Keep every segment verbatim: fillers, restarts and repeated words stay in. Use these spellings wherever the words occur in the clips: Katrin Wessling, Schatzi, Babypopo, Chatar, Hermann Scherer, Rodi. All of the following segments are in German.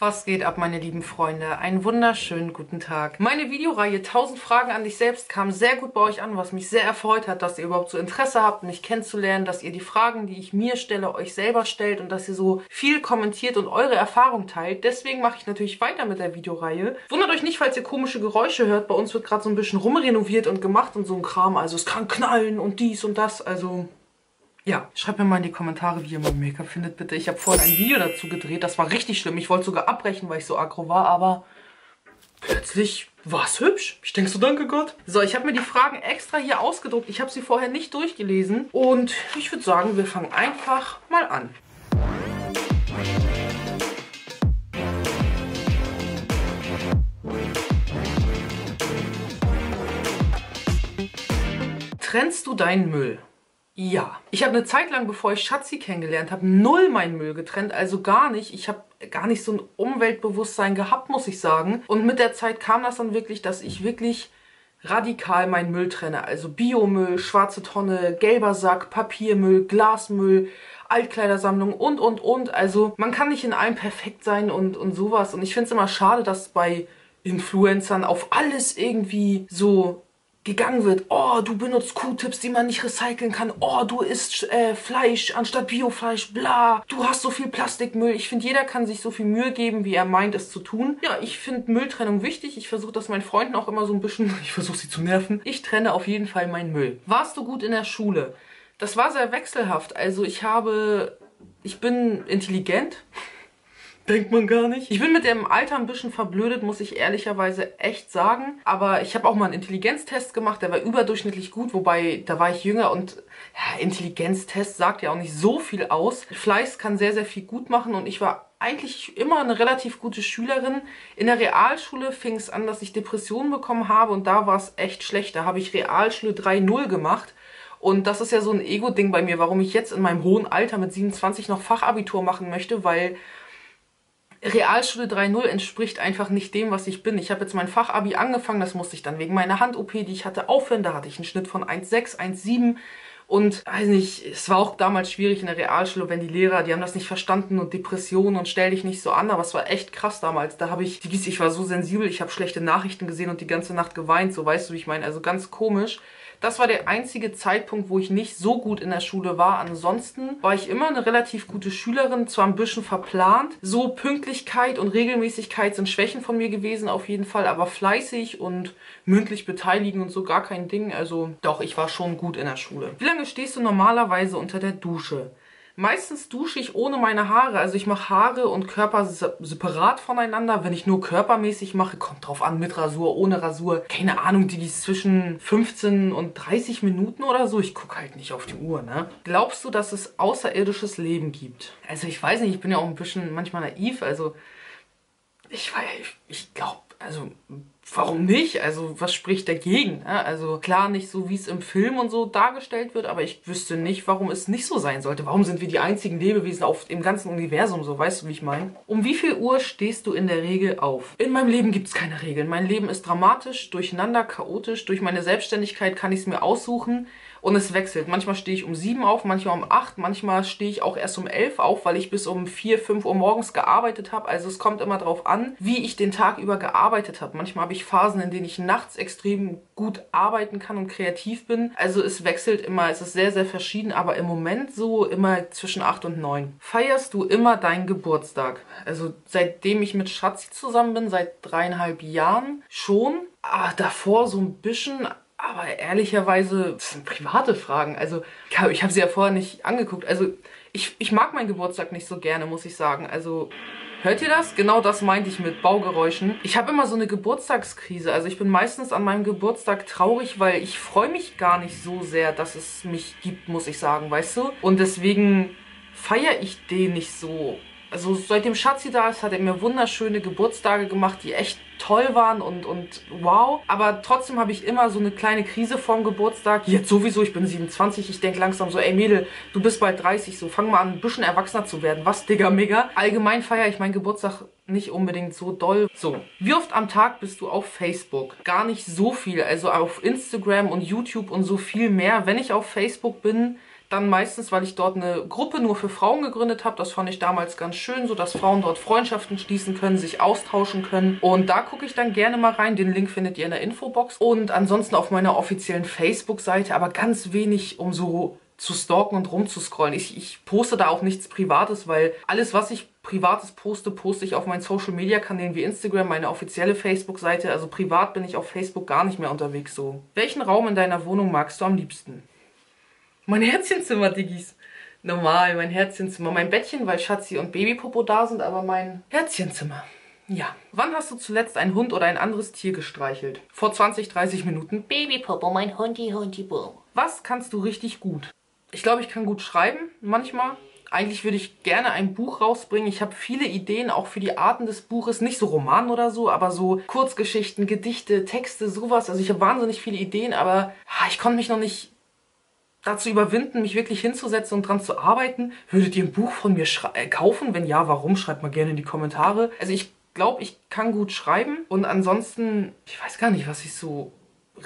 Was geht ab, meine lieben Freunde? Einen wunderschönen guten Tag. Meine Videoreihe tausend Fragen an dich selbst kam sehr gut bei euch an, was mich sehr erfreut hat, dass ihr überhaupt so Interesse habt, mich kennenzulernen, dass ihr die Fragen, die ich mir stelle, euch selber stellt und dass ihr so viel kommentiert und eure Erfahrung teilt. Deswegen mache ich natürlich weiter mit der Videoreihe. Wundert euch nicht, falls ihr komische Geräusche hört. Bei uns wird gerade so ein bisschen rumrenoviert und gemacht und so ein Kram. Also es kann knallen und dies und das, also... Ja, schreibt mir mal in die Kommentare, wie ihr mein Make-up findet, bitte. Ich habe vorhin ein Video dazu gedreht, das war richtig schlimm. Ich wollte sogar abbrechen, weil ich so aggro war, aber plötzlich war es hübsch. Ich denke so, danke Gott. So, ich habe mir die Fragen extra hier ausgedruckt. Ich habe sie vorher nicht durchgelesen und ich würde sagen, wir fangen einfach mal an. Trennst du deinen Müll? Ja, ich habe eine Zeit lang, bevor ich Schatzi kennengelernt habe, null meinen Müll getrennt, also gar nicht. Ich habe gar nicht so ein Umweltbewusstsein gehabt, muss ich sagen. Und mit der Zeit kam das dann wirklich, dass ich wirklich radikal meinen Müll trenne. Also Biomüll, schwarze Tonne, gelber Sack, Papiermüll, Glasmüll, Altkleidersammlung und, und, und. Also man kann nicht in allem perfekt sein und, und sowas. Und ich finde es immer schade, dass bei Influencern auf alles irgendwie so... gegangen wird, oh, du benutzt Q-Tips, die man nicht recyceln kann, oh, du isst äh, Fleisch anstatt Biofleisch, bla, du hast so viel Plastikmüll. Ich finde, jeder kann sich so viel Mühe geben, wie er meint, es zu tun. Ja, ich finde Mülltrennung wichtig. Ich versuche das meinen Freunden auch immer so ein bisschen, ich versuche sie zu nerven. Ich trenne auf jeden Fall meinen Müll. Warst du gut in der Schule? Das war sehr wechselhaft. Also ich habe, ich bin intelligent. Denkt man gar nicht. Ich bin mit dem Alter ein bisschen verblödet, muss ich ehrlicherweise echt sagen. Aber ich habe auch mal einen Intelligenztest gemacht, der war überdurchschnittlich gut, wobei da war ich jünger und ja, Intelligenztest sagt ja auch nicht so viel aus. Fleiß kann sehr, sehr viel gut machen und ich war eigentlich immer eine relativ gute Schülerin. In der Realschule fing es an, dass ich Depressionen bekommen habe und da war es echt schlecht. Da habe ich Realschule drei null gemacht. Und das ist ja so ein Ego-Ding bei mir, warum ich jetzt in meinem hohen Alter mit siebenundzwanzig noch Fachabitur machen möchte, weil... Realschule drei null entspricht einfach nicht dem, was ich bin. Ich habe jetzt mein Fachabi angefangen, das musste ich dann wegen meiner Hand-O P, die ich hatte, aufhören. Da hatte ich einen Schnitt von eins Komma sechs, eins Komma sieben und weiß nicht, es war auch damals schwierig in der Realschule, wenn die Lehrer, die haben das nicht verstanden und Depressionen und stell dich nicht so an, aber es war echt krass damals. Da habe ich, ich war so sensibel, ich habe schlechte Nachrichten gesehen und die ganze Nacht geweint, so weißt du, wie ich meine, also ganz komisch. Das war der einzige Zeitpunkt, wo ich nicht so gut in der Schule war. Ansonsten war ich immer eine relativ gute Schülerin, zwar ein bisschen verplant. So Pünktlichkeit und Regelmäßigkeit sind Schwächen von mir gewesen auf jeden Fall, aber fleißig und mündlich beteiligen und so gar kein Ding. Also doch, ich war schon gut in der Schule. Wie lange stehst du normalerweise unter der Dusche? Meistens dusche ich ohne meine Haare, also ich mache Haare und Körper separat voneinander. Wenn ich nur körpermäßig mache, kommt drauf an, mit Rasur, ohne Rasur. Keine Ahnung, die ist zwischen fünfzehn und dreißig Minuten oder so. Ich gucke halt nicht auf die Uhr, ne? Glaubst du, dass es außerirdisches Leben gibt? Also ich weiß nicht, ich bin ja auch ein bisschen manchmal naiv, also ich weiß, ich glaube, also... Warum nicht? Also was spricht dagegen? Also klar nicht so, wie es im Film und so dargestellt wird, aber ich wüsste nicht, warum es nicht so sein sollte. Warum sind wir die einzigen Lebewesen auf im ganzen Universum so? Weißt du, wie ich meine? Um wie viel Uhr stehst du in der Regel auf? In meinem Leben gibt es keine Regeln. Mein Leben ist dramatisch, durcheinander, chaotisch. Durch meine Selbstständigkeit kann ich es mir aussuchen und es wechselt. Manchmal stehe ich um sieben auf, manchmal um acht, manchmal stehe ich auch erst um elf auf, weil ich bis um vier, fünf Uhr morgens gearbeitet habe. Also es kommt immer drauf an, wie ich den Tag über gearbeitet habe. Manchmal habe ich Phasen, in denen ich nachts extrem gut arbeiten kann und kreativ bin. Also es wechselt immer, es ist sehr, sehr verschieden, aber im Moment so immer zwischen acht und neun. Feierst du immer deinen Geburtstag? Also seitdem ich mit Schatzi zusammen bin, seit dreieinhalb Jahren schon. Ah, davor so ein bisschen... Aber ehrlicherweise, das sind private Fragen. Also ich habe sie ja vorher nicht angeguckt. Also ich, ich mag meinen Geburtstag nicht so gerne, muss ich sagen. Also hört ihr das? Genau das meinte ich mit Baugeräuschen. Ich habe immer so eine Geburtstagskrise. Also ich bin meistens an meinem Geburtstag traurig, weil ich freue mich gar nicht so sehr, dass es mich gibt, muss ich sagen, weißt du? Und deswegen feiere ich den nicht so. Also seitdem Schatzi da ist, hat er mir wunderschöne Geburtstage gemacht, die echt toll waren und, und wow. Aber trotzdem habe ich immer so eine kleine Krise vorm Geburtstag. Jetzt sowieso, ich bin siebenundzwanzig, ich denke langsam so, ey Mädel, du bist bald dreißig, so fang mal an, ein bisschen erwachsener zu werden. Was, Digga, mega. Allgemein feiere ich meinen Geburtstag nicht unbedingt so doll. So, wie oft am Tag bist du auf Facebook? Gar nicht so viel, also auf Instagram und YouTube und so viel mehr. Wenn ich auf Facebook bin... dann meistens, weil ich dort eine Gruppe nur für Frauen gegründet habe. Das fand ich damals ganz schön, sodass Frauen dort Freundschaften schließen können, sich austauschen können. Und da gucke ich dann gerne mal rein. Den Link findet ihr in der Infobox. Und ansonsten auf meiner offiziellen Facebook-Seite, aber ganz wenig, um so zu stalken und rumzuscrollen. Ich, ich poste da auch nichts Privates, weil alles, was ich Privates poste, poste ich auf meinen Social-Media-Kanälen wie Instagram, meine offizielle Facebook-Seite. Also privat bin ich auf Facebook gar nicht mehr unterwegs so. Welchen Raum in deiner Wohnung magst du am liebsten? Mein Herzchenzimmer, Diggis. Normal, mein Herzchenzimmer. Mein Bettchen, weil Schatzi und Babypopo da sind, aber mein Herzchenzimmer. Ja. Wann hast du zuletzt einen Hund oder ein anderes Tier gestreichelt? Vor zwanzig, dreißig Minuten. Babypopo, mein Hundi, Hundi, Boom. Was kannst du richtig gut? Ich glaube, ich kann gut schreiben, manchmal. Eigentlich würde ich gerne ein Buch rausbringen. Ich habe viele Ideen, auch für die Arten des Buches. Nicht so Roman oder so, aber so Kurzgeschichten, Gedichte, Texte, sowas. Also ich habe wahnsinnig viele Ideen, aber ich konnte mich noch nicht dazu überwinden, mich wirklich hinzusetzen und dran zu arbeiten. Würdet ihr ein Buch von mir kaufen? Wenn ja, warum? Schreibt mal gerne in die Kommentare. Also ich glaube, ich kann gut schreiben. Und ansonsten, ich weiß gar nicht, was ich so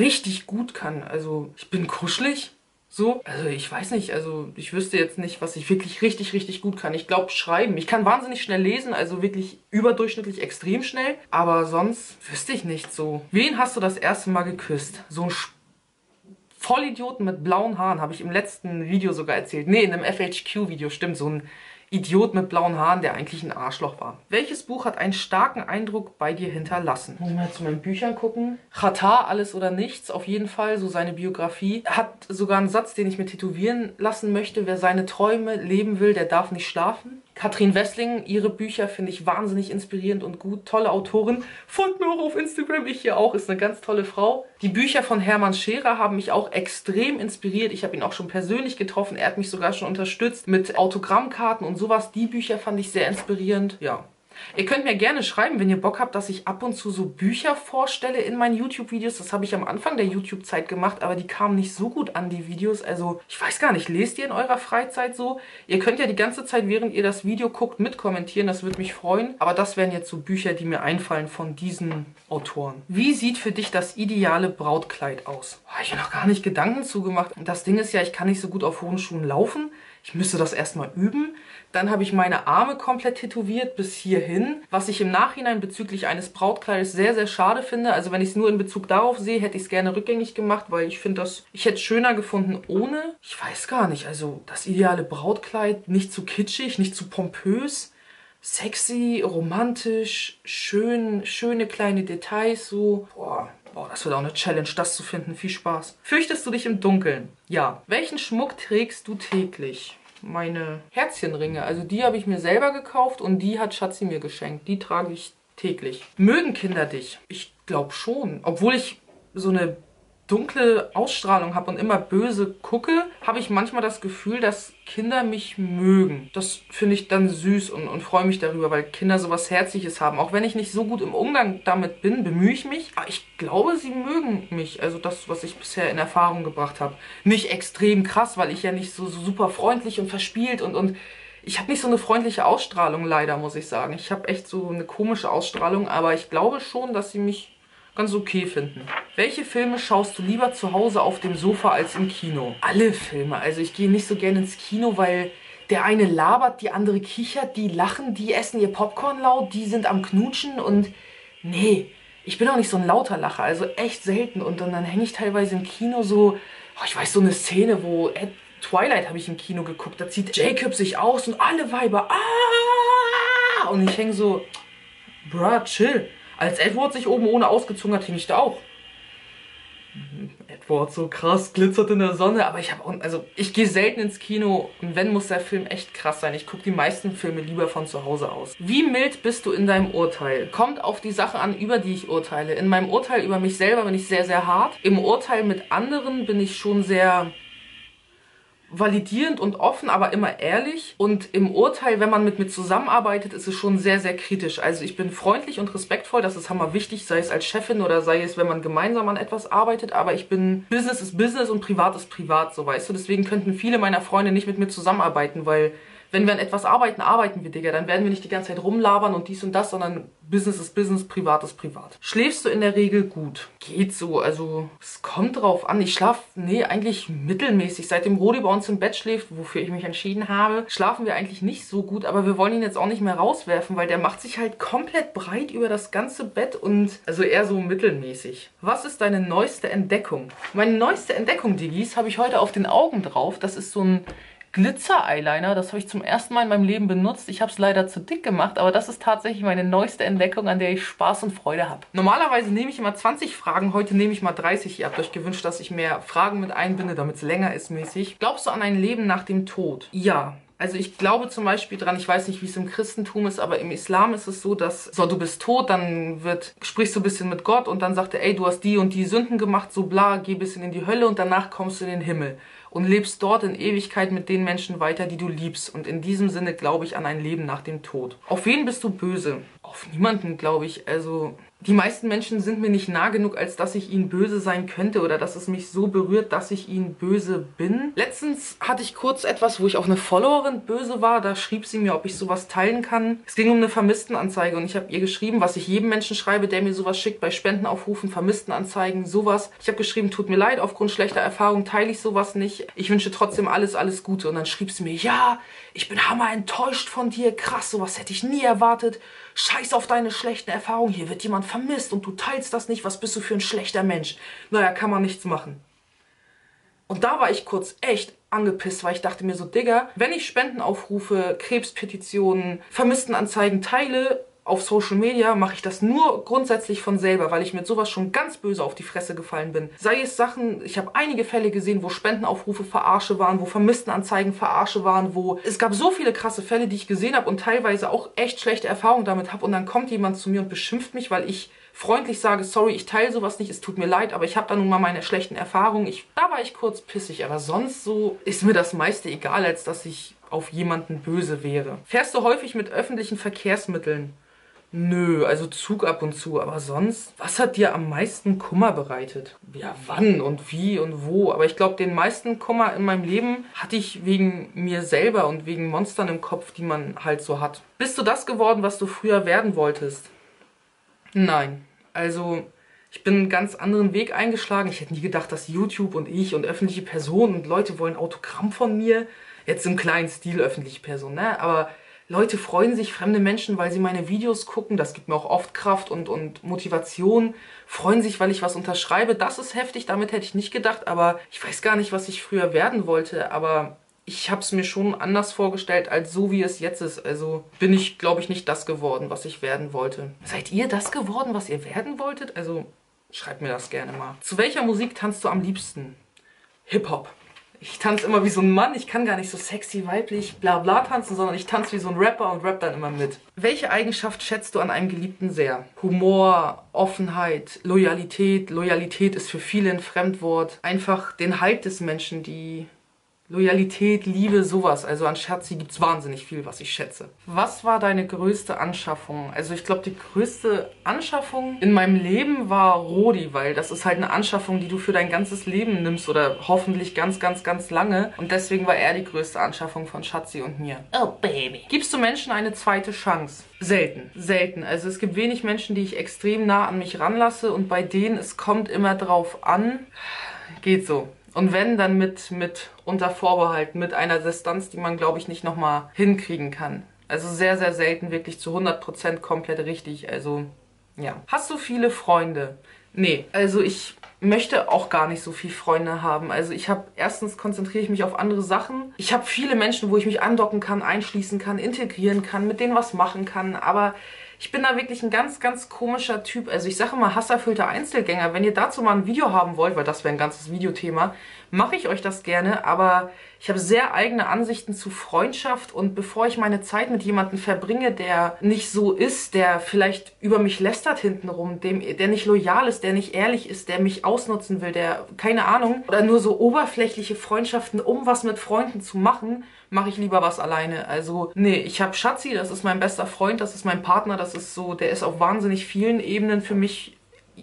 richtig gut kann. Also ich bin kuschelig. So, also ich weiß nicht, also ich wüsste jetzt nicht, was ich wirklich richtig, richtig gut kann. Ich glaube, schreiben. Ich kann wahnsinnig schnell lesen, also wirklich überdurchschnittlich extrem schnell. Aber sonst wüsste ich nicht so. Wen hast du das erste Mal geküsst? So ein Vollidioten mit blauen Haaren, habe ich im letzten Video sogar erzählt. Nee, in einem F H Q-Video, stimmt, so ein Idiot mit blauen Haaren, der eigentlich ein Arschloch war. Welches Buch hat einen starken Eindruck bei dir hinterlassen? Muss ich mal zu meinen Büchern gucken. Chatar, Alles oder Nichts, auf jeden Fall, so seine Biografie. Hat sogar einen Satz, den ich mir tätowieren lassen möchte. Wer seine Träume leben will, der darf nicht schlafen. Katrin Wessling, ihre Bücher finde ich wahnsinnig inspirierend und gut. Tolle Autorin. Folgt mir auch auf Instagram, ich hier auch. Ist eine ganz tolle Frau. Die Bücher von Hermann Scherer haben mich auch extrem inspiriert. Ich habe ihn auch schon persönlich getroffen. Er hat mich sogar schon unterstützt mit Autogrammkarten und sowas. Die Bücher fand ich sehr inspirierend. Ja. Ihr könnt mir gerne schreiben, wenn ihr Bock habt, dass ich ab und zu so Bücher vorstelle in meinen YouTube-Videos. Das habe ich am Anfang der YouTube-Zeit gemacht, aber die kamen nicht so gut an, die Videos. Also ich weiß gar nicht, lest ihr in eurer Freizeit so? Ihr könnt ja die ganze Zeit, während ihr das Video guckt, mitkommentieren. Das würde mich freuen. Aber das wären jetzt so Bücher, die mir einfallen von diesen Autoren. Wie sieht für dich das ideale Brautkleid aus? Habe ich mir noch gar nicht Gedanken zugemacht. Das Ding ist ja, ich kann nicht so gut auf hohen Schuhen laufen. Ich müsste das erstmal üben. Dann habe ich meine Arme komplett tätowiert bis hierhin. Was ich im Nachhinein bezüglich eines Brautkleides sehr, sehr schade finde. Also wenn ich es nur in Bezug darauf sehe, hätte ich es gerne rückgängig gemacht, weil ich finde das, ich hätte es schöner gefunden ohne. Ich weiß gar nicht, also das ideale Brautkleid, nicht zu kitschig, nicht zu pompös. Sexy, romantisch, schön, schöne kleine Details, so. Boah. Boah, das wird auch eine Challenge, das zu finden. Viel Spaß. Fürchtest du dich im Dunkeln? Ja. Welchen Schmuck trägst du täglich? Meine Herzchenringe. Also die habe ich mir selber gekauft und die hat Schatzi mir geschenkt. Die trage ich täglich. Mögen Kinder dich? Ich glaube schon. Obwohl ich so eine dunkle Ausstrahlung habe und immer böse gucke, habe ich manchmal das Gefühl, dass Kinder mich mögen. Das finde ich dann süß und, und freue mich darüber, weil Kinder sowas Herzliches haben. Auch wenn ich nicht so gut im Umgang damit bin, bemühe ich mich. Aber ich glaube, sie mögen mich. Also das, was ich bisher in Erfahrung gebracht habe. Nicht extrem krass, weil ich ja nicht so, so super freundlich und verspielt und... und ich habe nicht so eine freundliche Ausstrahlung, leider, muss ich sagen. Ich habe echt so eine komische Ausstrahlung, aber ich glaube schon, dass sie mich ganz okay finden. Welche Filme schaust du lieber zu Hause auf dem Sofa als im Kino? Alle Filme. Also ich gehe nicht so gerne ins Kino, weil der eine labert, die andere kichert, die lachen, die essen ihr Popcorn laut, die sind am Knutschen und nee, ich bin auch nicht so ein lauter Lacher, also echt selten. Und dann, dann hänge ich teilweise im Kino so, oh, ich weiß, so eine Szene, wo Ed, Twilight habe ich im Kino geguckt, da zieht Jacob sich aus und alle Weiber, ah! Und ich hänge so, bruh, chill. Als Edward sich oben ohne ausgezogen hat, hing ich da auch. Edward so krass, glitzert in der Sonne, aber ich habe auch, also ich gehe selten ins Kino und wenn, muss der Film echt krass sein. Ich gucke die meisten Filme lieber von zu Hause aus. Wie mild bist du in deinem Urteil? Kommt auf die Sache an, über die ich urteile. In meinem Urteil über mich selber bin ich sehr, sehr hart. Im Urteil mit anderen bin ich schon sehr validierend und offen, aber immer ehrlich. Und im Urteil, wenn man mit mir zusammenarbeitet, ist es schon sehr, sehr kritisch. Also ich bin freundlich und respektvoll, das ist hammer wichtig, sei es als Chefin oder sei es, wenn man gemeinsam an etwas arbeitet, aber ich bin, Business ist Business und Privat ist Privat, so weißt du. Deswegen könnten viele meiner Freunde nicht mit mir zusammenarbeiten, weil... wenn wir an etwas arbeiten, arbeiten wir, Digga. Dann werden wir nicht die ganze Zeit rumlabern und dies und das, sondern Business ist Business, Privat ist Privat. Schläfst du in der Regel gut? Geht so, also es kommt drauf an. Ich schlafe, nee, eigentlich mittelmäßig. Seitdem Rodi bei uns im Bett schläft, wofür ich mich entschieden habe, schlafen wir eigentlich nicht so gut. Aber wir wollen ihn jetzt auch nicht mehr rauswerfen, weil der macht sich halt komplett breit über das ganze Bett und also eher so mittelmäßig. Was ist deine neueste Entdeckung? Meine neueste Entdeckung, Diggis, habe ich heute auf den Augen drauf. Das ist so ein Glitzer-Eyeliner, das habe ich zum ersten Mal in meinem Leben benutzt. Ich habe es leider zu dick gemacht, aber das ist tatsächlich meine neueste Entdeckung, an der ich Spaß und Freude habe. Normalerweise nehme ich immer zwanzig Fragen, heute nehme ich mal dreißig. Ihr habt euch gewünscht, dass ich mehr Fragen mit einbinde, damit es länger ist mäßig. Glaubst du an ein Leben nach dem Tod? Ja. Also ich glaube zum Beispiel dran, ich weiß nicht, wie es im Christentum ist, aber im Islam ist es so, dass so, du bist tot, dann wird, sprichst du ein bisschen mit Gott und dann sagt er, ey, du hast die und die Sünden gemacht, so bla, geh ein bisschen in die Hölle und danach kommst du in den Himmel und lebst dort in Ewigkeit mit den Menschen weiter, die du liebst. Und in diesem Sinne glaube ich an ein Leben nach dem Tod. Auf wen bist du böse? Auf niemanden, glaube ich. Also die meisten Menschen sind mir nicht nah genug, als dass ich ihnen böse sein könnte oder dass es mich so berührt, dass ich ihnen böse bin. Letztens hatte ich kurz etwas, wo ich auf eine Followerin böse war. Da schrieb sie mir, ob ich sowas teilen kann. Es ging um eine Vermisstenanzeige und ich habe ihr geschrieben, was ich jedem Menschen schreibe, der mir sowas schickt, bei Spendenaufrufen, Vermisstenanzeigen, sowas. Ich habe geschrieben, tut mir leid, aufgrund schlechter Erfahrung teile ich sowas nicht. Ich wünsche trotzdem alles, alles Gute. Und dann schrieb sie mir, ja, ich bin hammer enttäuscht von dir. Krass, sowas hätte ich nie erwartet. Scheiß auf deine schlechten Erfahrungen. Hier wird jemand vermisst und du teilst das nicht, was bist du für ein schlechter Mensch? Naja, kann man nichts machen. Und da war ich kurz echt angepisst, weil ich dachte mir so, Digga, wenn ich Spendenaufrufe, Krebspetitionen, Vermisstenanzeigen teile auf Social Media, mache ich das nur grundsätzlich von selber, weil ich mit sowas schon ganz böse auf die Fresse gefallen bin. Sei es Sachen, ich habe einige Fälle gesehen, wo Spendenaufrufe Verarsche waren, wo Vermisstenanzeigen Verarsche waren, wo es gab so viele krasse Fälle, die ich gesehen habe und teilweise auch echt schlechte Erfahrungen damit habe und dann kommt jemand zu mir und beschimpft mich, weil ich freundlich sage, sorry, ich teile sowas nicht, es tut mir leid, aber ich habe da nun mal meine schlechten Erfahrungen. Ich, da war ich kurz pissig, aber sonst so ist mir das meiste egal, als dass ich auf jemanden böse wäre. Fährst du häufig mit öffentlichen Verkehrsmitteln? Nö, also Zug ab und zu, aber sonst, was hat dir am meisten Kummer bereitet? Ja, wann und wie und wo, aber ich glaube, den meisten Kummer in meinem Leben hatte ich wegen mir selber und wegen Monstern im Kopf, die man halt so hat. Bist du das geworden, was du früher werden wolltest? Nein, also ich bin einen ganz anderen Weg eingeschlagen. Ich hätte nie gedacht, dass YouTube und ich und öffentliche Personen und Leute wollen Autogramm von mir. Jetzt im kleinen Stil öffentliche Personen, ne, aber Leute freuen sich, fremde Menschen, weil sie meine Videos gucken, das gibt mir auch oft Kraft und, und Motivation, freuen sich, weil ich was unterschreibe, das ist heftig, damit hätte ich nicht gedacht, aber ich weiß gar nicht, was ich früher werden wollte, aber ich habe es mir schon anders vorgestellt, als so wie es jetzt ist, also bin ich, glaube ich, nicht das geworden, was ich werden wollte. Seid ihr das geworden, was ihr werden wolltet? Also schreibt mir das gerne mal. Zu welcher Musik tanzt du am liebsten? Hip-Hop. Ich tanze immer wie so ein Mann, ich kann gar nicht so sexy, weiblich, bla bla tanzen, sondern ich tanze wie so ein Rapper und rapp dann immer mit. Welche Eigenschaft schätzt du an einem Geliebten sehr? Humor, Offenheit, Loyalität. Loyalität ist für viele ein Fremdwort. Einfach den Halt des Menschen, die Loyalität, Liebe, sowas. Also an Schatzi gibt es wahnsinnig viel, was ich schätze. Was war deine größte Anschaffung? Also ich glaube, die größte Anschaffung in meinem Leben war Rodi, weil das ist halt eine Anschaffung, die du für dein ganzes Leben nimmst oder hoffentlich ganz, ganz, ganz lange. Und deswegen war er die größte Anschaffung von Schatzi und mir. Oh, Baby. Gibst du Menschen eine zweite Chance? Selten. Selten. Also es gibt wenig Menschen, die ich extrem nah an mich ranlasse und bei denen, es kommt immer drauf an, geht so. Und wenn, dann mit, mit unter Vorbehalt, mit einer Distanz, die man, glaube ich, nicht nochmal hinkriegen kann. Also sehr, sehr selten, wirklich zu hundert Prozent komplett richtig. Also, ja. Hast du viele Freunde? Nee, also ich möchte auch gar nicht so viel Freunde haben. Also ich habe, erstens konzentriere ich mich auf andere Sachen. Ich habe viele Menschen, wo ich mich andocken kann, einschließen kann, integrieren kann, mit denen was machen kann, aber ich bin da wirklich ein ganz, ganz komischer Typ. Also ich sage mal, hasserfüllter Einzelgänger. Wenn ihr dazu mal ein Video haben wollt, weil das wäre ein ganzes Videothema, mache ich euch das gerne. Aber ich habe sehr eigene Ansichten zu Freundschaft. Und bevor ich meine Zeit mit jemandem verbringe, der nicht so ist, der vielleicht über mich lästert hintenrum, dem, der nicht loyal ist, der nicht ehrlich ist, der mich ausnutzen will, der, keine Ahnung, oder nur so oberflächliche Freundschaften, um was mit Freunden zu machen, mache ich lieber was alleine. Also nee, ich habe Schatzi, das ist mein bester Freund, das ist mein Partner, das ist so, der ist auf wahnsinnig vielen Ebenen für mich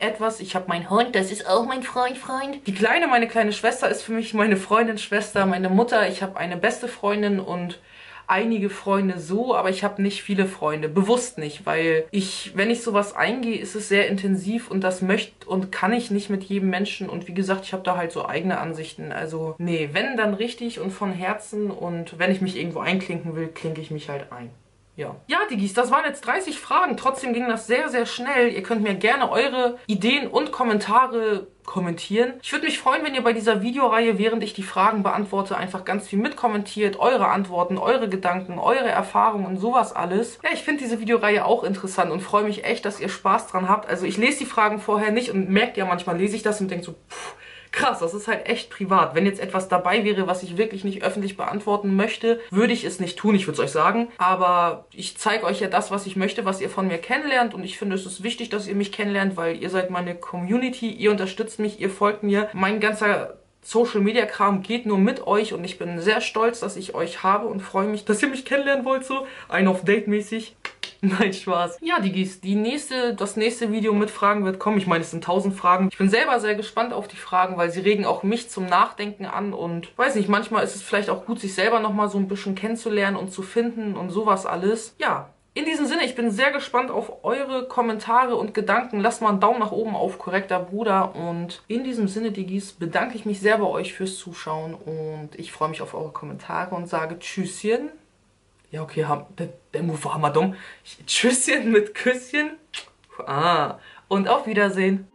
etwas. Ich habe meinen Hund, das ist auch mein Freund, Freund. Die Kleine, meine kleine Schwester ist für mich meine Freundin, Schwester, meine Mutter. Ich habe eine beste Freundin und einige Freunde so, aber ich habe nicht viele Freunde. Bewusst nicht, weil ich, wenn ich sowas eingehe, ist es sehr intensiv und das möchte und kann ich nicht mit jedem Menschen. Und wie gesagt, ich habe da halt so eigene Ansichten. Also nee, wenn, dann richtig und von Herzen. Und wenn ich mich irgendwo einklinken will, klinke ich mich halt ein. Ja. Ja, Digis, das waren jetzt dreißig Fragen. Trotzdem ging das sehr, sehr schnell. Ihr könnt mir gerne eure Ideen und Kommentare kommentieren. Ich würde mich freuen, wenn ihr bei dieser Videoreihe, während ich die Fragen beantworte, einfach ganz viel mitkommentiert. Eure Antworten, eure Gedanken, eure Erfahrungen und sowas alles. Ja, ich finde diese Videoreihe auch interessant und freue mich echt, dass ihr Spaß dran habt. Also ich lese die Fragen vorher nicht und merkt ja, manchmal lese ich das und denke so, pff, krass, das ist halt echt privat. Wenn jetzt etwas dabei wäre, was ich wirklich nicht öffentlich beantworten möchte, würde ich es nicht tun, ich würde es euch sagen. Aber ich zeige euch ja das, was ich möchte, was ihr von mir kennenlernt. Und ich finde, es ist wichtig, dass ihr mich kennenlernt, weil ihr seid meine Community, ihr unterstützt mich, ihr folgt mir. Mein ganzer Social-Media-Kram geht nur mit euch und ich bin sehr stolz, dass ich euch habe und freue mich, dass ihr mich kennenlernen wollt, so ein auf Date-mäßig. Nein, Spaß. Ja, Digis, die nächste, das nächste Video mit Fragen wird kommen. Ich meine, es sind tausend Fragen. Ich bin selber sehr gespannt auf die Fragen, weil sie regen auch mich zum Nachdenken an und weiß nicht, manchmal ist es vielleicht auch gut, sich selber nochmal so ein bisschen kennenzulernen und zu finden und sowas alles. Ja, in diesem Sinne, ich bin sehr gespannt auf eure Kommentare und Gedanken. Lasst mal einen Daumen nach oben auf, korrekter Bruder. Und in diesem Sinne, Digis, bedanke ich mich sehr bei euch fürs Zuschauen und ich freue mich auf eure Kommentare und sage Tschüsschen. Ja, okay, der, der Move war hammerdumm. Tschüsschen mit Küsschen. Ah, und auf Wiedersehen.